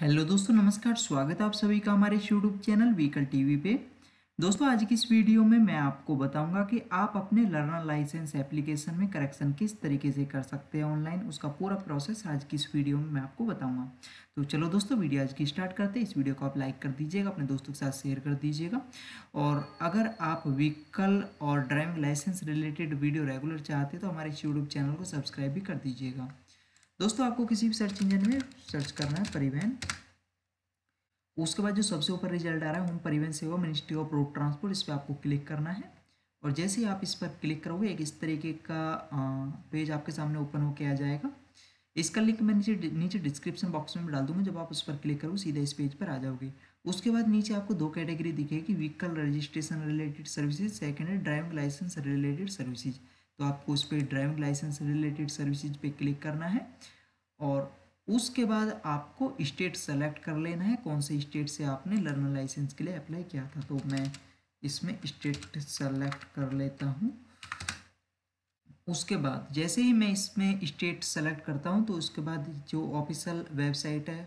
Hello दोस्तों नमस्कार, स्वागत है आप सभी का हमारे यूट्यूब चैनल व्हीकल टीवी पे। दोस्तों आज की इस वीडियो में मैं आपको बताऊंगा कि आप अपने लर्नर लाइसेंस एप्लीकेशन में करेक्शन किस तरीके से कर सकते हैं ऑनलाइन। उसका पूरा प्रोसेस आज की इस वीडियो में मैं आपको बताऊंगा। तो चलो दोस्तों वीडियो आज की स्टार्ट करते हैं। इस वीडियो को आप लाइक कर दीजिएगा, अपने दोस्तों के साथ शेयर कर दीजिएगा। और अगर आप व्हीकल और driving licence related video regular चाहते तो हमारे यूट्यूब चैनल को सब्सक्राइब भी कर दीजिएगा। दोस्तों आपको किसी भी सर्च इंजन में सर्च करना है परिवहन, उसके बाद जो सबसे ऊपर रिजल्ट आ रहा है होम परिवहन सेवा मिनिस्ट्री ऑफ रोड ट्रांसपोर्ट, इस पर आपको क्लिक करना है। और जैसे ही आप इस पर क्लिक करोगे एक इस तरीके का पेज आपके सामने ओपन होके आ जाएगा। इसका लिंक मैं नीचे डिस्क्रिप्शन बॉक्स में डाल दूंगा। जब आप उस पर क्लिक करोगे सीधा इस पेज पर आ जाओगे। उसके बाद नीचे आपको दो कैटेगरी दिखेगी, vehicle registration related services, second है ड्राइविंग लाइसेंस रिलेटेड सर्विसेज। तो आपको उस पर ड्राइविंग लाइसेंस रिलेटेड सर्विसेज पे क्लिक करना है और उसके बाद आपको स्टेट सेलेक्ट कर लेना है, कौन से स्टेट से आपने लर्नर लाइसेंस के लिए अप्लाई किया था। तो मैं इसमें स्टेट सेलेक्ट कर लेता हूं। उसके बाद जैसे ही मैं इसमें स्टेट सेलेक्ट करता हूं तो उसके बाद जो ऑफिशियल वेबसाइट है,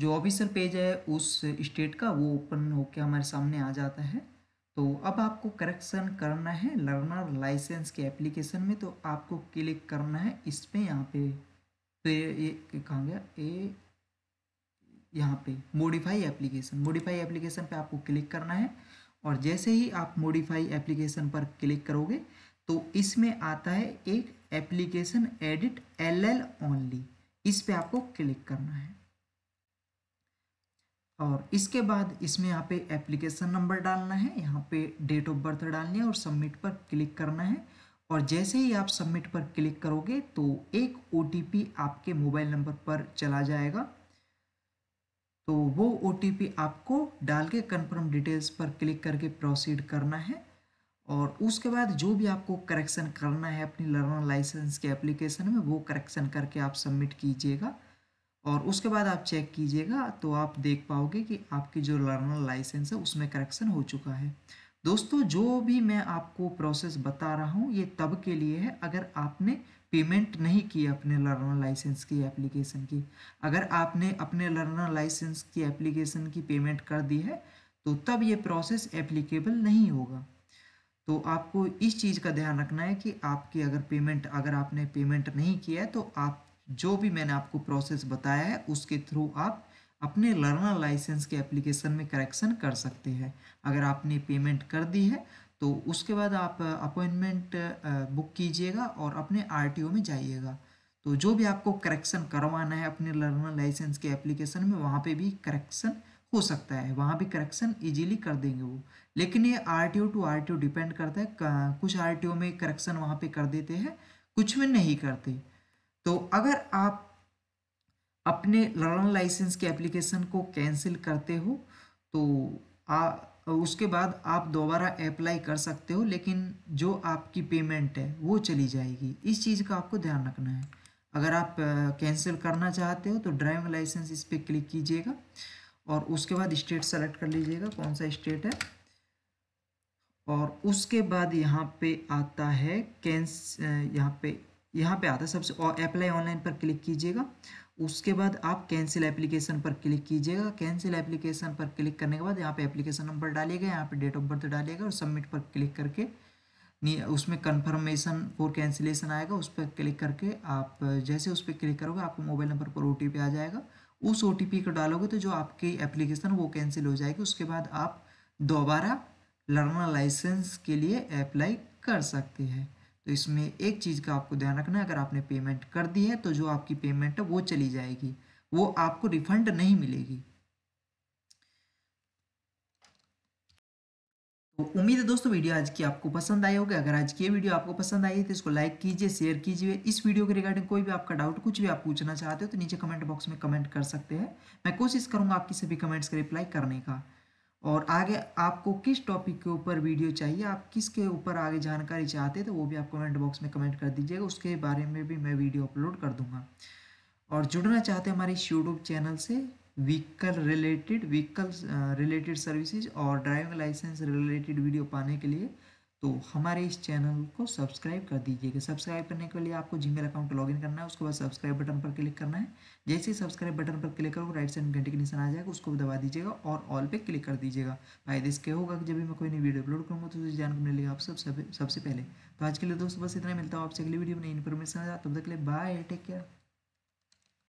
जो ऑफिशियल पेज है उस स्टेट का, वो ओपन होकर हमारे सामने आ जाता है। तो अब आपको करेक्शन करना है लर्नर लाइसेंस के एप्लीकेशन में। तो आपको क्लिक करना है इस पर, यहाँ पे कहाँ गया ए, यहाँ पे मॉडिफाई एप्लीकेशन पे आपको क्लिक करना है। और जैसे ही आप मॉडिफाई एप्लीकेशन पर क्लिक करोगे तो इसमें आता है एक एप्लीकेशन एडिट LL ओनली, इस पे आपको क्लिक करना है। और इसके बाद इसमें यहाँ पे एप्लीकेशन नंबर डालना है, यहाँ पे डेट ऑफ बर्थ डालनी है और सबमिट पर क्लिक करना है। और जैसे ही आप सबमिट पर क्लिक करोगे तो एक OTP आपके मोबाइल नंबर पर चला जाएगा। तो वो OTP आपको डाल के कन्फर्म डिटेल्स पर क्लिक करके प्रोसीड करना है। और उसके बाद जो भी आपको करेक्शन करना है अपनी लर्नर लाइसेंस के एप्लीकेशन में, वो करेक्शन करके आप सबमिट कीजिएगा। और उसके बाद आप चेक कीजिएगा तो आप देख पाओगे कि आपकी जो लर्नर लाइसेंस है उसमें करेक्शन हो चुका है। दोस्तों जो भी मैं आपको प्रोसेस बता रहा हूँ ये तब के लिए है अगर आपने पेमेंट नहीं की अपने लर्नर लाइसेंस की एप्लीकेशन की। अगर आपने अपने लर्नर लाइसेंस की एप्लीकेशन की पेमेंट कर दी है तो तब ये प्रोसेस एप्लीकेबल नहीं होगा। तो आपको इस चीज़ का ध्यान रखना है कि आपकी अगर आपने पेमेंट नहीं किया है तो आप जो भी मैंने आपको प्रोसेस बताया है उसके थ्रू आप अपने लर्नर लाइसेंस के एप्लीकेशन में करेक्शन कर सकते हैं। अगर आपने पेमेंट कर दी है तो उसके बाद आप अपॉइंटमेंट बुक कीजिएगा और अपने RTO में जाइएगा। तो जो भी आपको करेक्शन करवाना है अपने लर्नर लाइसेंस के एप्लीकेशन में वहाँ पे भी करेक्शन हो सकता है, वहाँ भी करेक्शन इजीली कर देंगे वो। लेकिन ये RTO टू RTO डिपेंड करता है, कुछ RTO में करेक्शन वहाँ पर कर देते हैं, कुछ में नहीं करते। तो अगर आप अपने लर्नर लाइसेंस के एप्लीकेशन को कैंसिल करते हो तो उसके बाद आप दोबारा अप्लाई कर सकते हो, लेकिन जो आपकी पेमेंट है वो चली जाएगी। इस चीज़ का आपको ध्यान रखना है। अगर आप कैंसिल करना चाहते हो तो ड्राइविंग लाइसेंस इस पर क्लिक कीजिएगा और उसके बाद स्टेट सेलेक्ट कर लीजिएगा कौन सा स्टेट है। और उसके बाद यहाँ पे आता है यहाँ पे आता है सबसे अप्लाई ऑनलाइन पर क्लिक कीजिएगा। उसके बाद आप कैंसिल एप्लीकेशन पर क्लिक कीजिएगा। कैंसिल एप्लीकेशन पर क्लिक करने के बाद यहाँ पे एप्लीकेशन नंबर डालिएगा, यहाँ पे डेट ऑफ बर्थ डालिएगा और सबमिट पर क्लिक करके उसमें कंफर्मेशन फॉर कैंसिलेशन आएगा, उस पर क्लिक करके आप जैसे उस पर क्लिक करोगे आपको मोबाइल नंबर पर OTP आ जाएगा। उस OTP को डालोगे तो जो आपकी एप्लीकेशन वो कैंसिल हो जाएगी। उसके बाद आप दोबारा लर्नर लाइसेंस के लिए अप्लाई कर सकते हैं। तो इसमें एक चीज़ का आपको ध्यान रखना है, अगर आपने पेमेंट कर दी है तो जो आपकी पेमेंट है वो चली जाएगी, वो आपको रिफंड नहीं मिलेगी। तो उम्मीद है दोस्तों वीडियो आज की आपको पसंद आई होगी। अगर आज की वीडियो आपको पसंद आई है तो इसको लाइक कीजिए, शेयर कीजिए। इस वीडियो के रिगार्डिंग कोई भी आपका डाउट, कुछ भी आप पूछना चाहते हो तो नीचे कमेंट बॉक्स में कमेंट कर सकते हैं। मैं कोशिश करूँगा आपकी सभी कमेंट्स का रिप्लाई करने का। और आगे आपको किस टॉपिक के ऊपर वीडियो चाहिए, आप किसके ऊपर आगे जानकारी चाहते हैं तो वो भी आप कमेंट बॉक्स में कमेंट कर दीजिएगा, उसके बारे में भी मैं वीडियो अपलोड कर दूंगा। और जुड़ना चाहते हैं हमारे यूट्यूब चैनल से व्हीकल रिलेटेड सर्विसेज और ड्राइविंग लाइसेंस रिलेटेड वीडियो पाने के लिए, तो हमारे इस चैनल को सब्सक्राइब कर दीजिएगा। सब्सक्राइब करने के लिए आपको जीमेल अकाउंट लॉगिन करना है, उसके बाद सब्सक्राइब बटन पर क्लिक करना है। जैसे ही सब्सक्राइब बटन पर क्लिक करोगे राइट साइड में घंटे के निशान आ जाएगा, उसको दबा दीजिएगा और ऑल पे क्लिक कर दीजिएगा। फायदे इसके होगा कि जब भी मैं कोई नई वीडियो अपलोड करूँगा तो उसे जानने को मिलेगा आप सबसे पहले। तो आज के लिए दोस्तों बस इतना, मिलता हूँ आपसे अगली वीडियो में नई इन्फॉर्मेशन। तब तक के लिए बाय, टेक केयर।